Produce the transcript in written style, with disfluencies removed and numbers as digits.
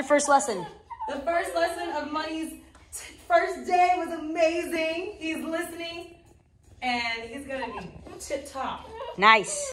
your first lesson? The first lesson of Money's first day was amazing. He's listening and he's gonna be tip top. Nice.